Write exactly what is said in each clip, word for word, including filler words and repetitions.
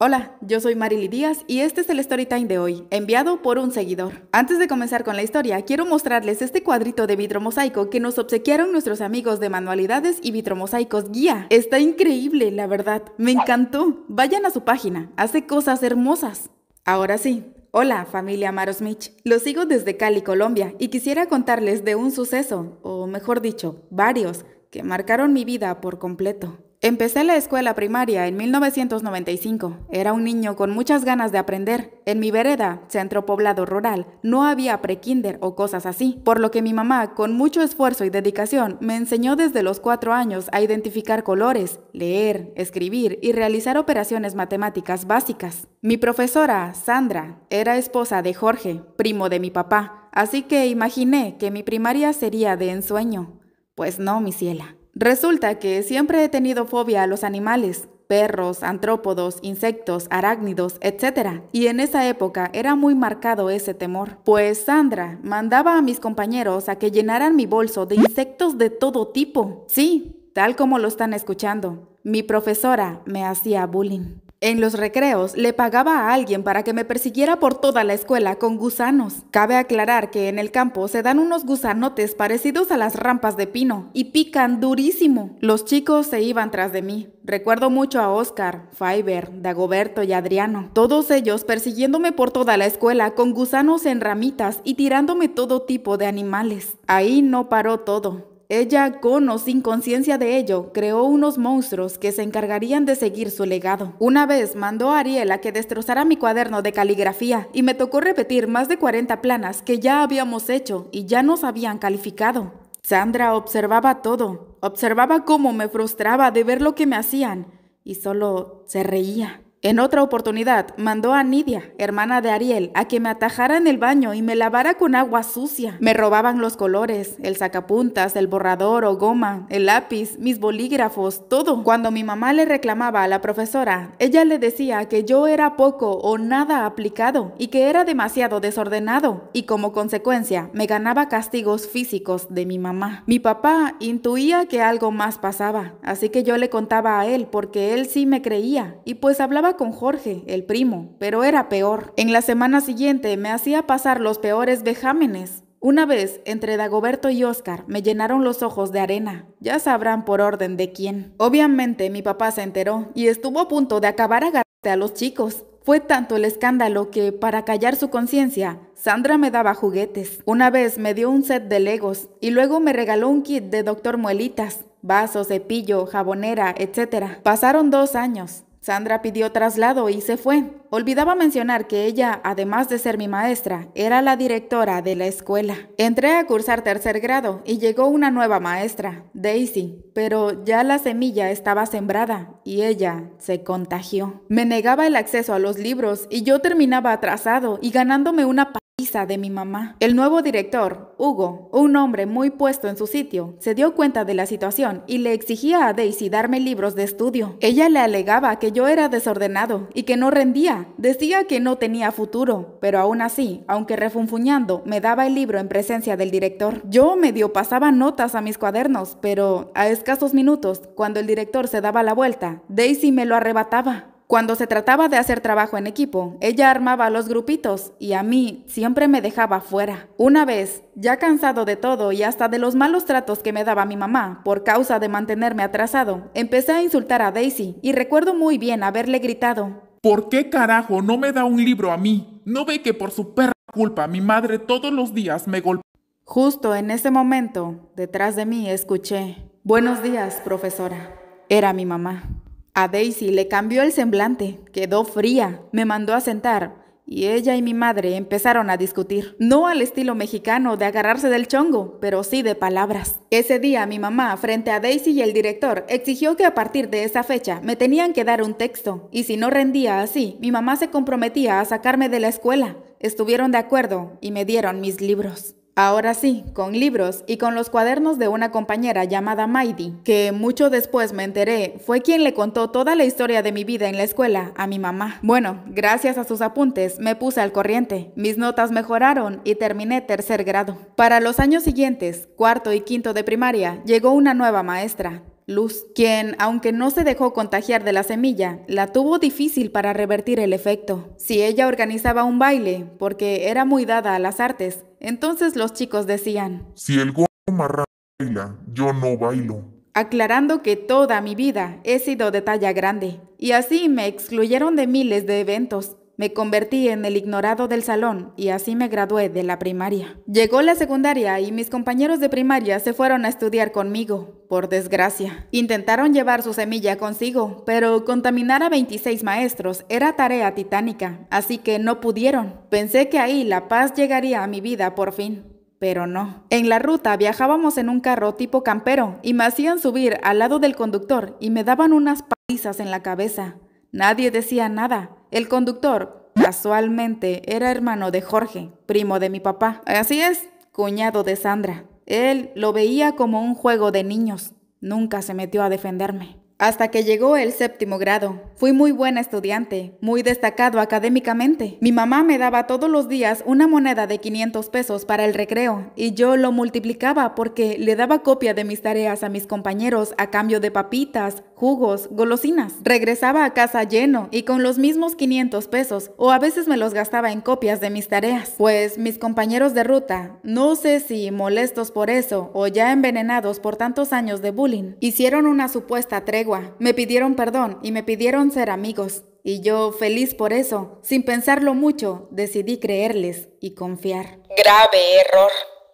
Hola, yo soy Marili Díaz y este es el Storytime de hoy, enviado por un seguidor. Antes de comenzar con la historia, quiero mostrarles este cuadrito de vitromosaico que nos obsequiaron nuestros amigos de Manualidades y Vitromosaicos Guía. Está increíble, la verdad. Me encantó. Vayan a su página, hace cosas hermosas. Ahora sí. Hola familia Marosmich, los sigo desde Cali, Colombia y quisiera contarles de un suceso, o mejor dicho, varios, que marcaron mi vida por completo. Empecé la escuela primaria en mil novecientos noventa y cinco. Era un niño con muchas ganas de aprender. En mi vereda, centro poblado rural, no había prekinder o cosas así, por lo que mi mamá, con mucho esfuerzo y dedicación, me enseñó desde los cuatro años a identificar colores, leer, escribir y realizar operaciones matemáticas básicas. Mi profesora, Sandra, era esposa de Jorge, primo de mi papá, así que imaginé que mi primaria sería de ensueño. Pues no, mi ciela. Resulta que siempre he tenido fobia a los animales, perros, antrópodos, insectos, arácnidos, etcétera. Y en esa época era muy marcado ese temor, pues Sandra mandaba a mis compañeros a que llenaran mi bolso de insectos de todo tipo. Sí, tal como lo están escuchando, mi profesora me hacía bullying. En los recreos le pagaba a alguien para que me persiguiera por toda la escuela con gusanos. Cabe aclarar que en el campo se dan unos gusanotes parecidos a las rampas de pino y pican durísimo. Los chicos se iban tras de mí. Recuerdo mucho a Oscar, Fiver, Dagoberto y Adriano. Todos ellos persiguiéndome por toda la escuela con gusanos en ramitas y tirándome todo tipo de animales. Ahí no paró todo. Ella, con o sin conciencia de ello, creó unos monstruos que se encargarían de seguir su legado. Una vez mandó a Ariel a que destrozara mi cuaderno de caligrafía y me tocó repetir más de cuarenta planas que ya habíamos hecho y ya nos habían calificado. Sandra observaba todo, observaba cómo me frustraba de ver lo que me hacían y solo se reía. En otra oportunidad, mandó a Nidia, hermana de Ariel, a que me atajara en el baño y me lavara con agua sucia. Me robaban los colores, el sacapuntas, el borrador o goma, el lápiz, mis bolígrafos, todo. Cuando mi mamá le reclamaba a la profesora, ella le decía que yo era poco o nada aplicado y que era demasiado desordenado y como consecuencia me ganaba castigos físicos de mi mamá. Mi papá intuía que algo más pasaba, así que yo le contaba a él porque él sí me creía y pues hablaba con Jorge, el primo, pero era peor. En la semana siguiente me hacía pasar los peores vejámenes. Una vez, entre Dagoberto y Oscar, me llenaron los ojos de arena. Ya sabrán por orden de quién. Obviamente, mi papá se enteró y estuvo a punto de acabar agarrando a los chicos. Fue tanto el escándalo que, para callar su conciencia, Sandra me daba juguetes. Una vez me dio un set de Legos y luego me regaló un kit de doctor Muelitas, vaso, cepillo, jabonera, etcétera. Pasaron dos años. Sandra pidió traslado y se fue. Olvidaba mencionar que ella, además de ser mi maestra, era la directora de la escuela. Entré a cursar tercer grado y llegó una nueva maestra, Daisy, pero ya la semilla estaba sembrada y ella se contagió. Me negaba el acceso a los libros y yo terminaba atrasado y ganándome una paliza de mi mamá. El nuevo director, Hugo, un hombre muy puesto en su sitio, se dio cuenta de la situación y le exigía a Daisy darme libros de estudio. Ella le alegaba que yo era desordenado y que no rendía, decía que no tenía futuro, pero aún así, aunque refunfuñando, me daba el libro en presencia del director. Yo medio pasaba notas a mis cuadernos, pero a escasos minutos, cuando el director se daba la vuelta, Daisy me lo arrebataba. Cuando se trataba de hacer trabajo en equipo, ella armaba los grupitos y a mí siempre me dejaba fuera. Una vez, ya cansado de todo y hasta de los malos tratos que me daba mi mamá por causa de mantenerme atrasado, empecé a insultar a Daisy y recuerdo muy bien haberle gritado: ¿por qué carajo no me da un libro a mí? ¿No ve que por su perra culpa mi madre todos los días me golpea? Justo en ese momento, detrás de mí escuché: buenos días, profesora. Era mi mamá. A Daisy le cambió el semblante, quedó fría, me mandó a sentar y ella y mi madre empezaron a discutir. No al estilo mexicano de agarrarse del chongo, pero sí de palabras. Ese día mi mamá, frente a Daisy y el director, exigió que a partir de esa fecha me tenían que dar un texto y si no rendía así, mi mamá se comprometía a sacarme de la escuela. Estuvieron de acuerdo y me dieron mis libros. Ahora sí, con libros y con los cuadernos de una compañera llamada Maidy, que mucho después me enteré, fue quien le contó toda la historia de mi vida en la escuela a mi mamá. Bueno, gracias a sus apuntes me puse al corriente, mis notas mejoraron y terminé tercer grado. Para los años siguientes, cuarto y quinto de primaria, llegó una nueva maestra, Luz, quien, aunque no se dejó contagiar de la semilla, la tuvo difícil para revertir el efecto. Si ella organizaba un baile, porque era muy dada a las artes, entonces los chicos decían: si el gordo marrano baila, yo no bailo. Aclarando que toda mi vida he sido de talla grande, y así me excluyeron de miles de eventos. Me convertí en el ignorado del salón y así me gradué de la primaria. Llegó la secundaria y mis compañeros de primaria se fueron a estudiar conmigo, por desgracia. Intentaron llevar su semilla consigo, pero contaminar a veintiséis maestros era tarea titánica, así que no pudieron. Pensé que ahí la paz llegaría a mi vida por fin. Pero no. En la ruta viajábamos en un carro tipo campero y me hacían subir al lado del conductor y me daban unas palizas en la cabeza. Nadie decía nada. El conductor, casualmente, era hermano de Jorge, primo de mi papá. Así es, cuñado de Sandra. Él lo veía como un juego de niños. Nunca se metió a defenderme. Hasta que llegó el séptimo grado. Fui muy buena estudiante, muy destacado académicamente. Mi mamá me daba todos los días una moneda de quinientos pesos para el recreo y yo lo multiplicaba porque le daba copia de mis tareas a mis compañeros a cambio de papitas, jugos, golosinas. Regresaba a casa lleno y con los mismos quinientos pesos o a veces me los gastaba en copias de mis tareas. Pues mis compañeros de ruta, no sé si molestos por eso o ya envenenados por tantos años de bullying, hicieron una supuesta tregua. Me pidieron perdón y me pidieron ser amigos. Y yo, feliz por eso, sin pensarlo mucho, decidí creerles y confiar. Grave error.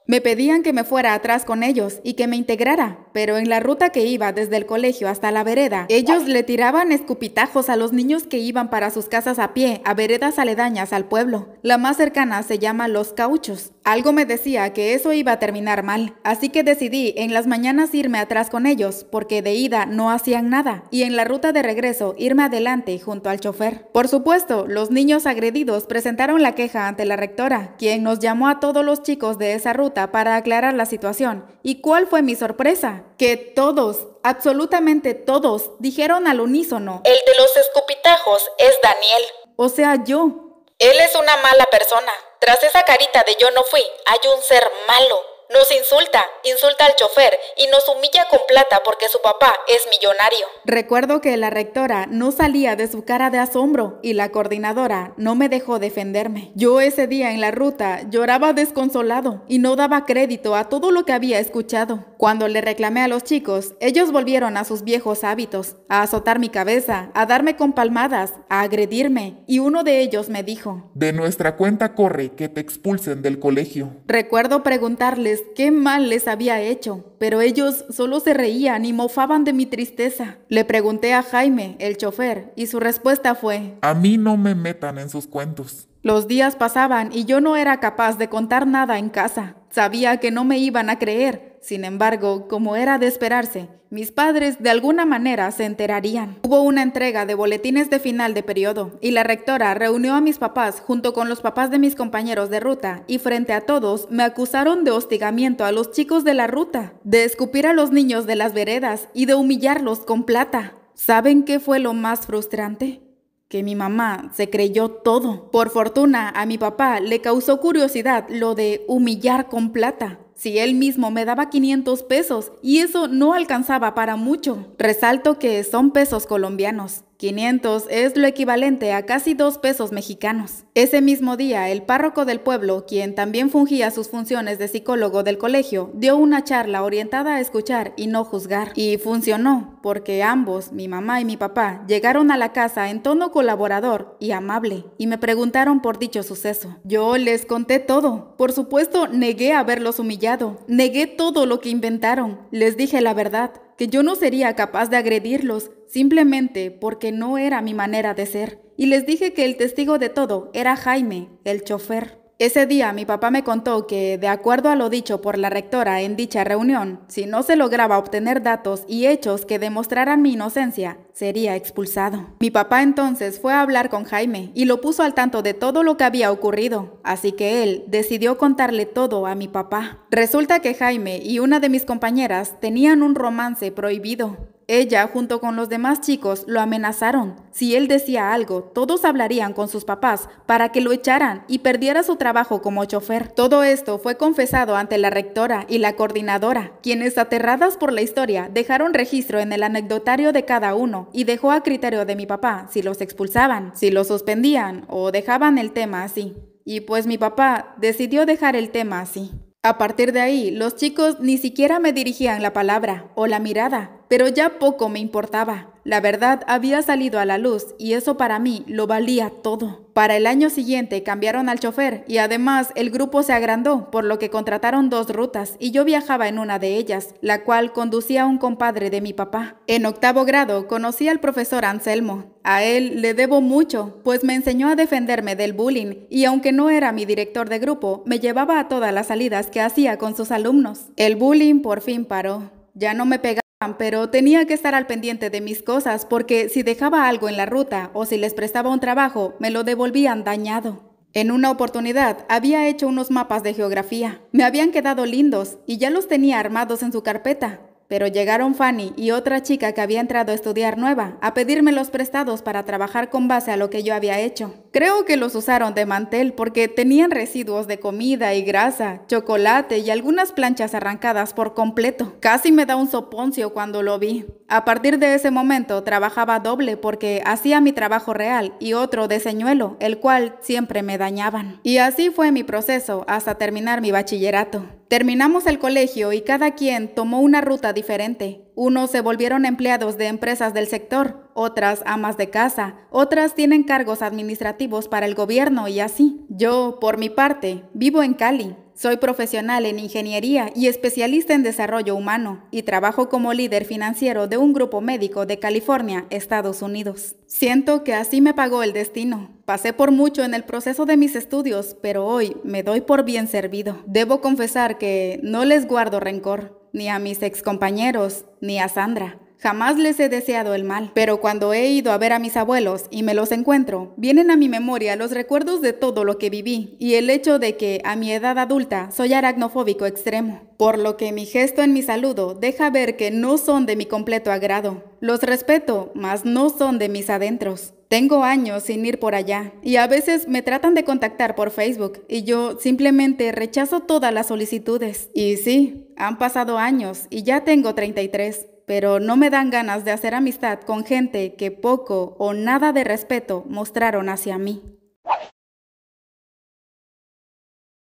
Me pedían que me fuera atrás con ellos y que me integrara, pero en la ruta que iba desde el colegio hasta la vereda, ellos le tiraban escupitajos a los niños que iban para sus casas a pie, a veredas aledañas al pueblo. La más cercana se llama Los Cauchos. Algo me decía que eso iba a terminar mal, así que decidí en las mañanas irme atrás con ellos, porque de ida no hacían nada, y en la ruta de regreso irme adelante junto al chofer. Por supuesto, los niños agredidos presentaron la queja ante la rectora, quien nos llamó a todos los chicos de esa ruta para aclarar la situación. ¿Y cuál fue mi sorpresa? Que todos, absolutamente todos, dijeron al unísono: el de los escupitajos es Daniel. O sea, yo. Él es una mala persona. Tras esa carita de yo no fui, hay un ser malo. Nos insulta, insulta al chofer y nos humilla con plata porque su papá es millonario. Recuerdo que la rectora no salía de su cara de asombro y la coordinadora no me dejó defenderme. Yo ese día en la ruta lloraba desconsolado y no daba crédito a todo lo que había escuchado. Cuando le reclamé a los chicos, ellos volvieron a sus viejos hábitos, a azotar mi cabeza, a darme con palmadas, a agredirme, y uno de ellos me dijo: de nuestra cuenta corre que te expulsen del colegio. Recuerdo preguntarles qué mal les había hecho, pero ellos solo se reían y mofaban de mi tristeza. Le pregunté a Jaime, el chofer, y su respuesta fue: a mí no me metan en sus cuentos. Los días pasaban y yo no era capaz de contar nada en casa. Sabía que no me iban a creer. Sin embargo, como era de esperarse, mis padres de alguna manera se enterarían. Hubo una entrega de boletines de final de periodo y la rectora reunió a mis papás junto con los papás de mis compañeros de ruta y frente a todos me acusaron de hostigamiento a los chicos de la ruta, de escupir a los niños de las veredas y de humillarlos con plata. ¿Saben qué fue lo más frustrante? Que mi mamá se creyó todo. Por fortuna, a mi papá le causó curiosidad lo de humillar con plata. Si él mismo me daba quinientos pesos y eso no alcanzaba para mucho. Resalto que son pesos colombianos. quinientos es lo equivalente a casi dos pesos mexicanos. Ese mismo día, el párroco del pueblo, quien también fungía sus funciones de psicólogo del colegio, dio una charla orientada a escuchar y no juzgar. Y funcionó, porque ambos, mi mamá y mi papá, llegaron a la casa en tono colaborador y amable, y me preguntaron por dicho suceso. Yo les conté todo. Por supuesto, negué haberlos humillado. Negué todo lo que inventaron. Les dije la verdad, que yo no sería capaz de agredirlos, simplemente porque no era mi manera de ser. Y les dije que el testigo de todo era Jaime, el chofer. Ese día mi papá me contó que, de acuerdo a lo dicho por la rectora en dicha reunión, si no se lograba obtener datos y hechos que demostraran mi inocencia, sería expulsado. Mi papá entonces fue a hablar con Jaime y lo puso al tanto de todo lo que había ocurrido, así que él decidió contarle todo a mi papá. Resulta que Jaime y una de mis compañeras tenían un romance prohibido. Ella, junto con los demás chicos, lo amenazaron. Si él decía algo, todos hablarían con sus papás para que lo echaran y perdiera su trabajo como chofer. Todo esto fue confesado ante la rectora y la coordinadora, quienes, aterradas por la historia, dejaron registro en el anecdotario de cada uno y dejó a criterio de mi papá si los expulsaban, si los suspendían o dejaban el tema así. Y pues mi papá decidió dejar el tema así. A partir de ahí, los chicos ni siquiera me dirigían la palabra o la mirada, pero ya poco me importaba. La verdad había salido a la luz y eso para mí lo valía todo. Para el año siguiente cambiaron al chofer y además el grupo se agrandó, por lo que contrataron dos rutas y yo viajaba en una de ellas, la cual conducía a un compadre de mi papá. En octavo grado conocí al profesor Anselmo. A él le debo mucho, pues me enseñó a defenderme del bullying y aunque no era mi director de grupo, me llevaba a todas las salidas que hacía con sus alumnos. El bullying por fin paró. Ya no me pegaba, pero tenía que estar al pendiente de mis cosas porque si dejaba algo en la ruta o si les prestaba un trabajo, me lo devolvían dañado. En una oportunidad había hecho unos mapas de geografía. Me habían quedado lindos y ya los tenía armados en su carpeta. Pero llegaron Fanny y otra chica que había entrado a estudiar nueva a pedirme los prestados para trabajar con base a lo que yo había hecho. Creo que los usaron de mantel porque tenían residuos de comida y grasa, chocolate y algunas planchas arrancadas por completo. Casi me da un soponcio cuando lo vi. A partir de ese momento trabajaba doble porque hacía mi trabajo real y otro de señuelo, el cual siempre me dañaban. Y así fue mi proceso hasta terminar mi bachillerato. Terminamos el colegio y cada quien tomó una ruta diferente. Unos se volvieron empleados de empresas del sector, otras amas de casa, otras tienen cargos administrativos para el gobierno y así. Yo, por mi parte, vivo en Cali. Soy profesional en ingeniería y especialista en desarrollo humano y trabajo como líder financiero de un grupo médico de California, Estados Unidos. Siento que así me pagó el destino. Pasé por mucho en el proceso de mis estudios, pero hoy me doy por bien servido. Debo confesar que no les guardo rencor, ni a mis excompañeros, ni a Sandra. Jamás les he deseado el mal, pero cuando he ido a ver a mis abuelos y me los encuentro, vienen a mi memoria los recuerdos de todo lo que viví y el hecho de que a mi edad adulta soy aracnofóbico extremo, por lo que mi gesto en mi saludo deja ver que no son de mi completo agrado. Los respeto, mas no son de mis adentros. Tengo años sin ir por allá y a veces me tratan de contactar por Facebook y yo simplemente rechazo todas las solicitudes. Y sí, han pasado años y ya tengo treinta y tres. Pero no me dan ganas de hacer amistad con gente que poco o nada de respeto mostraron hacia mí.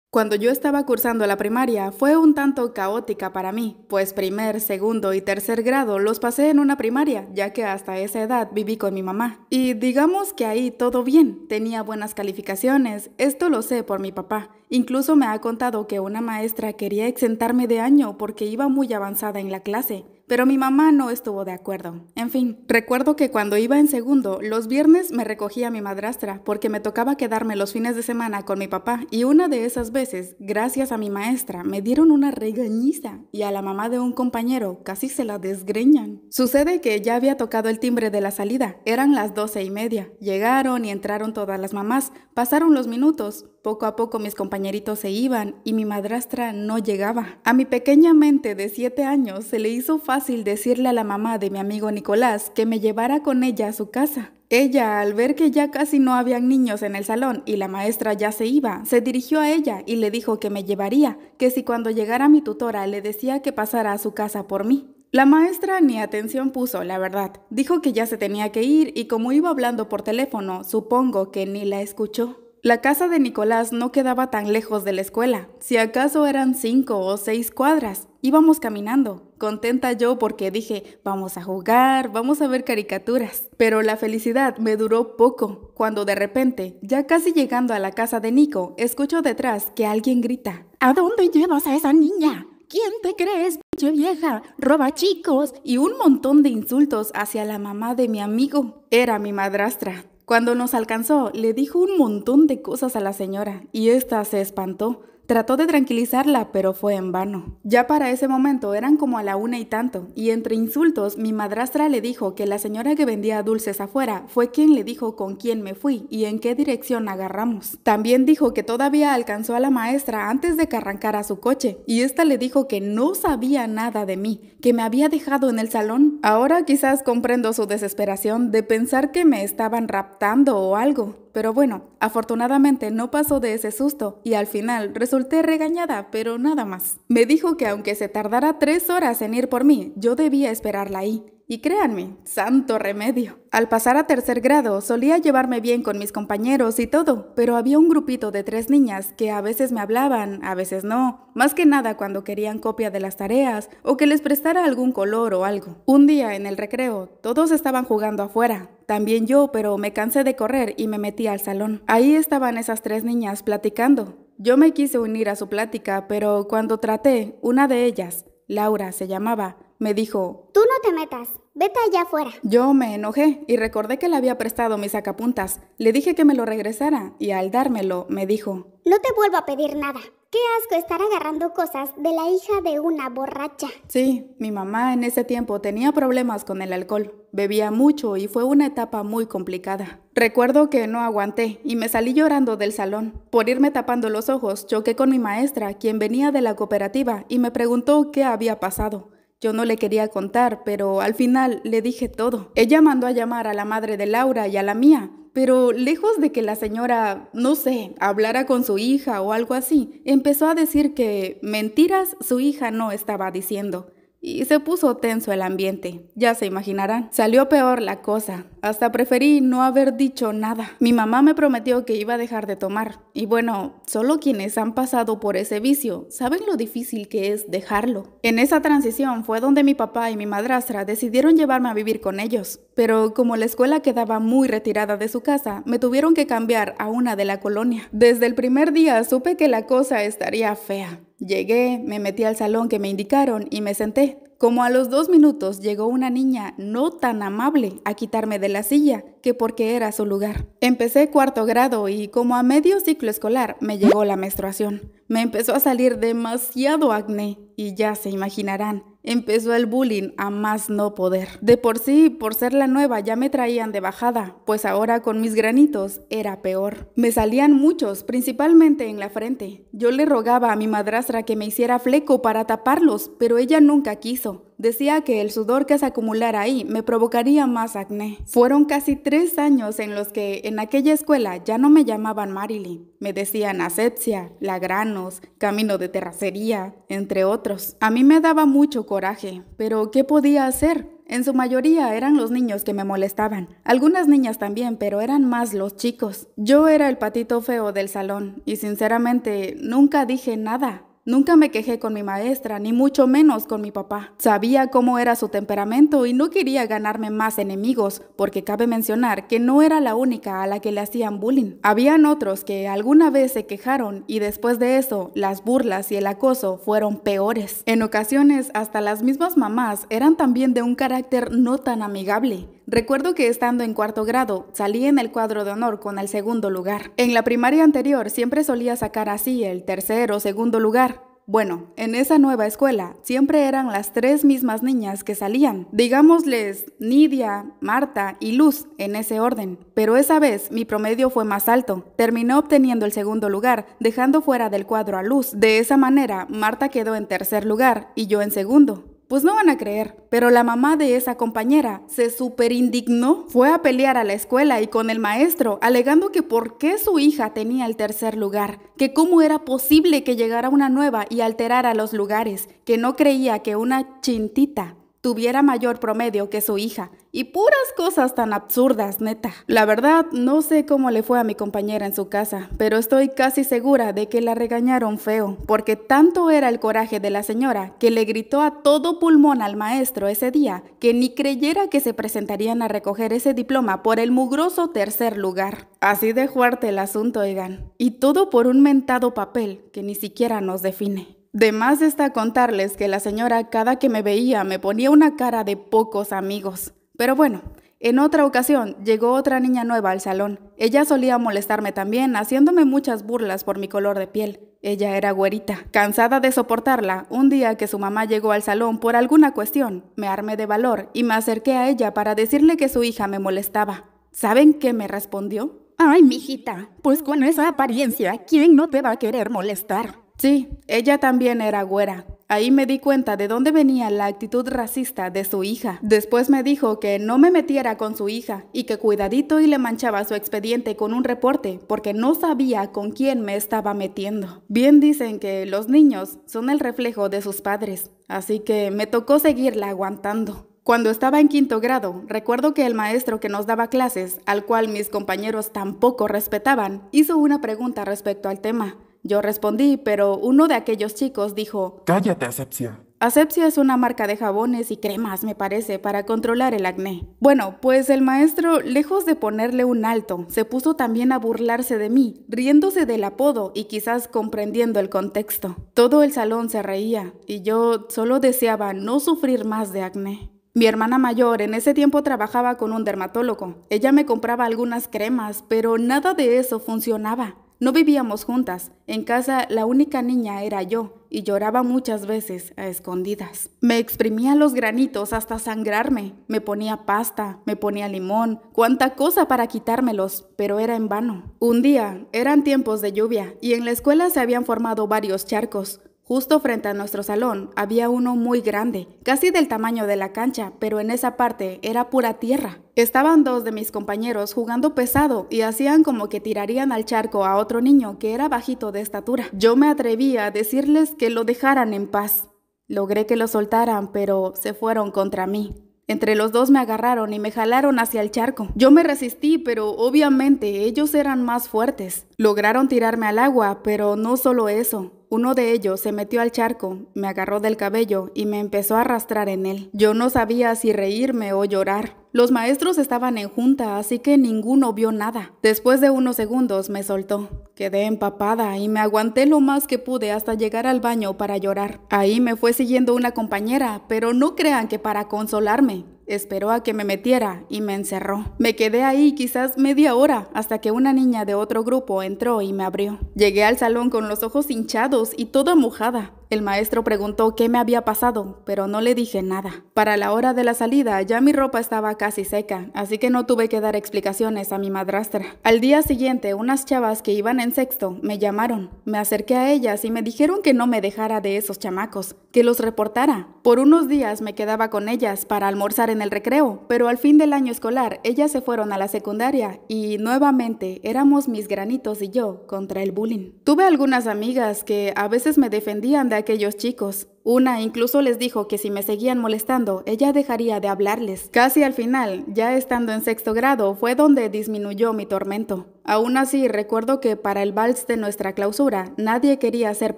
Cuando yo estaba cursando la primaria, fue un tanto caótica para mí, pues primer, segundo y tercer grado los pasé en una primaria, ya que hasta esa edad viví con mi mamá. Y digamos que ahí todo bien, tenía buenas calificaciones, esto lo sé por mi papá. Incluso me ha contado que una maestra quería exentarme de año porque iba muy avanzada en la clase. Pero mi mamá no estuvo de acuerdo. En fin, recuerdo que cuando iba en segundo, los viernes me recogía mi madrastra porque me tocaba quedarme los fines de semana con mi papá y una de esas veces, gracias a mi maestra, me dieron una regañiza y a la mamá de un compañero casi se la desgreñan. Sucede que ya había tocado el timbre de la salida, eran las doce y media. Llegaron y entraron todas las mamás, pasaron los minutos. Poco a poco mis compañeritos se iban y mi madrastra no llegaba. A mi pequeña mente de siete años se le hizo fácil decirle a la mamá de mi amigo Nicolás que me llevara con ella a su casa. Ella, al ver que ya casi no habían niños en el salón y la maestra ya se iba, se dirigió a ella y le dijo que me llevaría, que si cuando llegara mi tutora le decía que pasara a su casa por mí. La maestra ni atención puso, la verdad. Dijo que ya se tenía que ir y como iba hablando por teléfono, supongo que ni la escuchó. La casa de Nicolás no quedaba tan lejos de la escuela, si acaso eran cinco o seis cuadras. Íbamos caminando, contenta yo porque dije, vamos a jugar, vamos a ver caricaturas. Pero la felicidad me duró poco, cuando de repente, ya casi llegando a la casa de Nico, escucho detrás que alguien grita, ¿a dónde llevas a esa niña? ¿Quién te crees, pinche vieja? Roba chicos. Y un montón de insultos hacia la mamá de mi amigo. Era mi madrastra. Cuando nos alcanzó, le dijo un montón de cosas a la señora y ésta se espantó. Trató de tranquilizarla, pero fue en vano. Ya para ese momento eran como a la una y tanto, y entre insultos mi madrastra le dijo que la señora que vendía dulces afuera fue quien le dijo con quién me fui y en qué dirección agarramos. También dijo que todavía alcanzó a la maestra antes de que arrancara su coche, y esta le dijo que no sabía nada de mí, que me había dejado en el salón. Ahora quizás comprendo su desesperación de pensar que me estaban raptando o algo. Pero bueno, afortunadamente no pasó de ese susto y al final resulté regañada, pero nada más. Me dijo que aunque se tardara tres horas en ir por mí, yo debía esperarla ahí. Y créanme, santo remedio. Al pasar a tercer grado, solía llevarme bien con mis compañeros y todo, pero había un grupito de tres niñas que a veces me hablaban, a veces no, más que nada cuando querían copia de las tareas o que les prestara algún color o algo. Un día en el recreo, todos estaban jugando afuera, también yo, pero me cansé de correr y me metí al salón. Ahí estaban esas tres niñas platicando. Yo me quise unir a su plática, pero cuando traté, una de ellas, Laura se llamaba, me dijo: tú no te metas, vete allá afuera. Yo me enojé y recordé que le había prestado mis sacapuntas. Le dije que me lo regresara y al dármelo me dijo: no te vuelvo a pedir nada. Qué asco estar agarrando cosas de la hija de una borracha. Sí, mi mamá en ese tiempo tenía problemas con el alcohol. Bebía mucho y fue una etapa muy complicada. Recuerdo que no aguanté y me salí llorando del salón. Por irme tapando los ojos, choqué con mi maestra, quien venía de la cooperativa, y me preguntó qué había pasado. Yo no le quería contar, pero al final le dije todo. Ella mandó a llamar a la madre de Laura y a la mía, pero lejos de que la señora, no sé, hablara con su hija o algo así, empezó a decir que mentiras su hija no estaba diciendo. Y se puso tenso el ambiente, ya se imaginarán. Salió peor la cosa, hasta preferí no haber dicho nada. Mi mamá me prometió que iba a dejar de tomar, y bueno, solo quienes han pasado por ese vicio saben lo difícil que es dejarlo. En esa transición fue donde mi papá y mi madrastra decidieron llevarme a vivir con ellos, pero como la escuela quedaba muy retirada de su casa, me tuvieron que cambiar a una de la colonia. Desde el primer día supe que la cosa estaría fea. Llegué, me metí al salón que me indicaron y me senté. Como a los dos minutos llegó una niña no tan amable a quitarme de la silla, que porque era su lugar. Empecé cuarto grado y como a medio ciclo escolar me llegó la menstruación. Me empezó a salir demasiado acné y ya se imaginarán, empezó el bullying a más no poder. De por sí, por ser la nueva ya me traían de bajada, pues ahora con mis granitos era peor. Me salían muchos, principalmente en la frente. Yo le rogaba a mi madrastra que me hiciera fleco para taparlos, pero ella nunca quiso. Decía que el sudor que se acumulara ahí me provocaría más acné. Fueron casi tres años en los que en aquella escuela ya no me llamaban Marilyn. Me decían asepsia, lagranos, camino de terracería, entre otros. A mí me daba mucho coraje, pero ¿qué podía hacer? En su mayoría eran los niños que me molestaban. Algunas niñas también, pero eran más los chicos. Yo era el patito feo del salón y sinceramente nunca dije nada. Nunca me quejé con mi maestra, ni mucho menos con mi papá. Sabía cómo era su temperamento y no quería ganarme más enemigos, porque cabe mencionar que no era la única a la que le hacían bullying. Habían otros que alguna vez se quejaron y después de eso, las burlas y el acoso fueron peores. En ocasiones, hasta las mismas mamás eran también de un carácter no tan amigable. Recuerdo que estando en cuarto grado, salí en el cuadro de honor con el segundo lugar. En la primaria anterior siempre solía sacar así el tercer o segundo lugar. Bueno, en esa nueva escuela siempre eran las tres mismas niñas que salían. Digámosles Nidia, Marta y Luz en ese orden. Pero esa vez mi promedio fue más alto. Terminé obteniendo el segundo lugar, dejando fuera del cuadro a Luz. De esa manera, Marta quedó en tercer lugar y yo en segundo. Pues no van a creer, pero la mamá de esa compañera se superindignó. Fue a pelear a la escuela y con el maestro, alegando que por qué su hija tenía el tercer lugar, que cómo era posible que llegara una nueva y alterara los lugares, que no creía que una chintita tuviera mayor promedio que su hija, y puras cosas tan absurdas, neta. La verdad, no sé cómo le fue a mi compañera en su casa, pero estoy casi segura de que la regañaron feo, porque tanto era el coraje de la señora que le gritó a todo pulmón al maestro ese día que ni creyera que se presentarían a recoger ese diploma por el mugroso tercer lugar. Así de fuerte el asunto, oigan. Y todo por un mentado papel que ni siquiera nos define. De más está contarles que la señora cada que me veía me ponía una cara de pocos amigos. Pero bueno, en otra ocasión llegó otra niña nueva al salón. Ella solía molestarme también, haciéndome muchas burlas por mi color de piel. Ella era güerita. Cansada de soportarla, un día que su mamá llegó al salón por alguna cuestión, me armé de valor y me acerqué a ella para decirle que su hija me molestaba. ¿Saben qué me respondió? Ay, mijita, pues con esa apariencia, ¿quién no te va a querer molestar? Sí, ella también era güera. Ahí me di cuenta de dónde venía la actitud racista de su hija. Después me dijo que no me metiera con su hija y que cuidadito y le manchaba su expediente con un reporte porque no sabía con quién me estaba metiendo. Bien dicen que los niños son el reflejo de sus padres, así que me tocó seguirla aguantando. Cuando estaba en quinto grado, recuerdo que el maestro que nos daba clases, al cual mis compañeros tampoco respetaban, hizo una pregunta respecto al tema. Yo respondí, pero uno de aquellos chicos dijo: «Cállate, Asepsia». Asepsia es una marca de jabones y cremas, me parece, para controlar el acné. Bueno, pues el maestro, lejos de ponerle un alto, se puso también a burlarse de mí, riéndose del apodo y quizás comprendiendo el contexto. Todo el salón se reía y yo solo deseaba no sufrir más de acné. Mi hermana mayor en ese tiempo trabajaba con un dermatólogo. Ella me compraba algunas cremas, pero nada de eso funcionaba. No vivíamos juntas. En casa la única niña era yo y lloraba muchas veces a escondidas. Me exprimía los granitos hasta sangrarme. Me ponía pasta, me ponía limón, cuánta cosa para quitármelos, pero era en vano. Un día, eran tiempos de lluvia y en la escuela se habían formado varios charcos. Justo frente a nuestro salón había uno muy grande, casi del tamaño de la cancha, pero en esa parte era pura tierra. Estaban dos de mis compañeros jugando pesado y hacían como que tirarían al charco a otro niño que era bajito de estatura. Yo me atreví a decirles que lo dejaran en paz. Logré que lo soltaran, pero se fueron contra mí. Entre los dos me agarraron y me jalaron hacia el charco. Yo me resistí, pero obviamente ellos eran más fuertes. Lograron tirarme al agua, pero no solo eso. Uno de ellos se metió al charco, me agarró del cabello y me empezó a arrastrar en él. Yo no sabía si reírme o llorar. Los maestros estaban en junta, así que ninguno vio nada. Después de unos segundos me soltó. Quedé empapada y me aguanté lo más que pude hasta llegar al baño para llorar. Ahí me fue siguiendo una compañera, pero no crean que para consolarme. Esperó a que me metiera y me encerró. Me quedé ahí quizás media hora hasta que una niña de otro grupo entró y me abrió. Llegué al salón con los ojos hinchados y toda mojada. El maestro preguntó qué me había pasado, pero no le dije nada. Para la hora de la salida ya mi ropa estaba casi seca, así que no tuve que dar explicaciones a mi madrastra. Al día siguiente, unas chavas que iban en sexto me llamaron. Me acerqué a ellas y me dijeron que no me dejara de esos chamacos, que los reportara. Por unos días me quedaba con ellas para almorzar en en el recreo, pero al fin del año escolar ellas se fueron a la secundaria y nuevamente éramos mis granitos y yo contra el bullying. Tuve algunas amigas que a veces me defendían de aquellos chicos. Una incluso les dijo que si me seguían molestando, ella dejaría de hablarles. Casi al final, ya estando en sexto grado, fue donde disminuyó mi tormento. Aún así, recuerdo que para el vals de nuestra clausura, nadie quería ser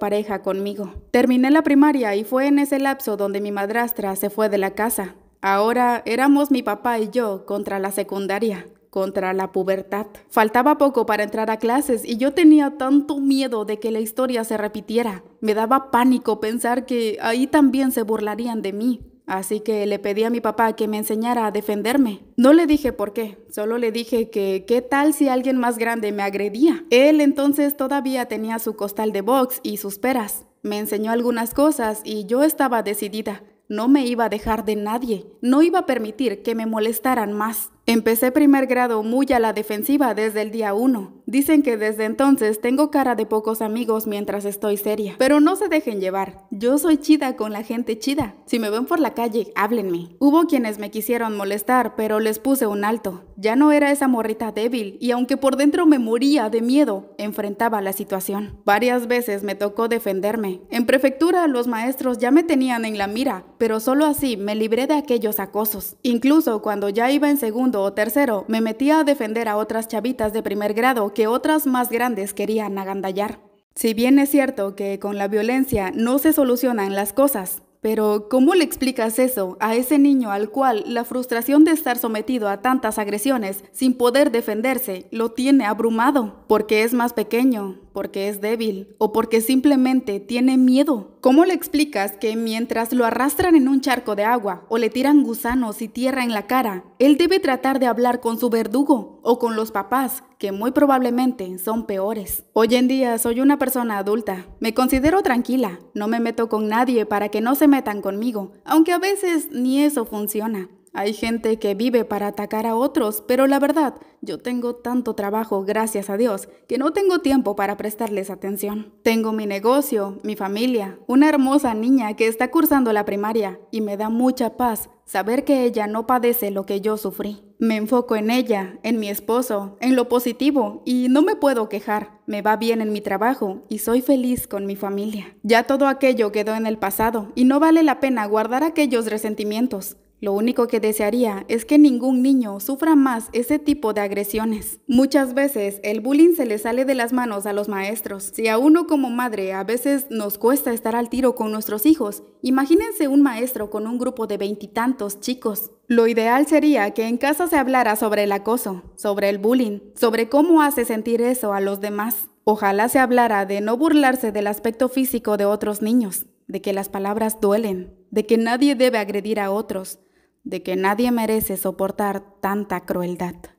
pareja conmigo. Terminé la primaria y fue en ese lapso donde mi madrastra se fue de la casa. Ahora éramos mi papá y yo contra la secundaria, contra la pubertad. Faltaba poco para entrar a clases y yo tenía tanto miedo de que la historia se repitiera. Me daba pánico pensar que ahí también se burlarían de mí. Así que le pedí a mi papá que me enseñara a defenderme. No le dije por qué, solo le dije que qué tal si alguien más grande me agredía. Él entonces todavía tenía su costal de box y sus peras. Me enseñó algunas cosas y yo estaba decidida. No me iba a dejar de nadie, no iba a permitir que me molestaran más. Empecé primer grado muy a la defensiva desde el día uno. Dicen que desde entonces tengo cara de pocos amigos mientras estoy seria. Pero no se dejen llevar, yo soy chida con la gente chida. Si me ven por la calle, háblenme. Hubo quienes me quisieron molestar, pero les puse un alto. Ya no era esa morrita débil y aunque por dentro me moría de miedo, enfrentaba la situación. Varias veces me tocó defenderme. En prefectura los maestros ya me tenían en la mira, pero solo así me libré de aquellos acosos. Incluso cuando ya iba en segundo o tercero, me metía a defender a otras chavitas de primer grado que otras más grandes querían agandallar. Si bien es cierto que con la violencia no se solucionan las cosas, pero ¿cómo le explicas eso a ese niño al cual la frustración de estar sometido a tantas agresiones sin poder defenderse lo tiene abrumado? Porque es más pequeño, porque es débil o porque simplemente tiene miedo. ¿Cómo le explicas que mientras lo arrastran en un charco de agua o le tiran gusanos y tierra en la cara, él debe tratar de hablar con su verdugo o con los papás, que muy probablemente son peores? Hoy en día soy una persona adulta, me considero tranquila, no me meto con nadie para que no se metan conmigo, aunque a veces ni eso funciona. Hay gente que vive para atacar a otros, pero la verdad, yo tengo tanto trabajo, gracias a Dios, que no tengo tiempo para prestarles atención. Tengo mi negocio, mi familia, una hermosa niña que está cursando la primaria y me da mucha paz saber que ella no padece lo que yo sufrí. Me enfoco en ella, en mi esposo, en lo positivo y no me puedo quejar. Me va bien en mi trabajo y soy feliz con mi familia. Ya todo aquello quedó en el pasado y no vale la pena guardar aquellos resentimientos. Lo único que desearía es que ningún niño sufra más ese tipo de agresiones. Muchas veces el bullying se le sale de las manos a los maestros. Si a uno como madre a veces nos cuesta estar al tiro con nuestros hijos, imagínense un maestro con un grupo de veintitantos chicos. Lo ideal sería que en casa se hablara sobre el acoso, sobre el bullying, sobre cómo hace sentir eso a los demás. Ojalá se hablara de no burlarse del aspecto físico de otros niños, de que las palabras duelen, de que nadie debe agredir a otros, de que nadie merece soportar tanta crueldad.